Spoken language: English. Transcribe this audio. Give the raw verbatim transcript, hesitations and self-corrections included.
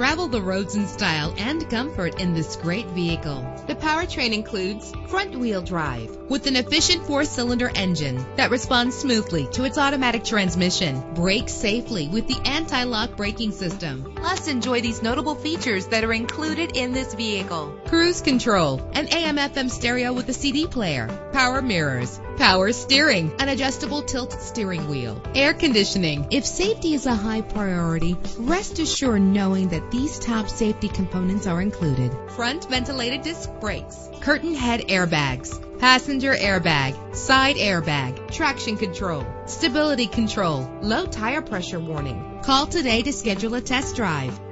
Travel the roads in style and comfort in this great vehicle. The powertrain includes front-wheel drive with an efficient four-cylinder engine that responds smoothly to its automatic transmission. Brake safely with the anti-lock braking system. Plus, enjoy these notable features that are included in this vehicle: cruise control, an A M F M stereo with a C D player, power mirrors, power steering, an adjustable tilt steering wheel, air conditioning. If safety is a high priority, rest assured knowing that these top safety components are included: front ventilated disc brakes, curtain head airbags, passenger airbag, side airbag, traction control, stability control, low tire pressure warning. Call today to schedule a test drive.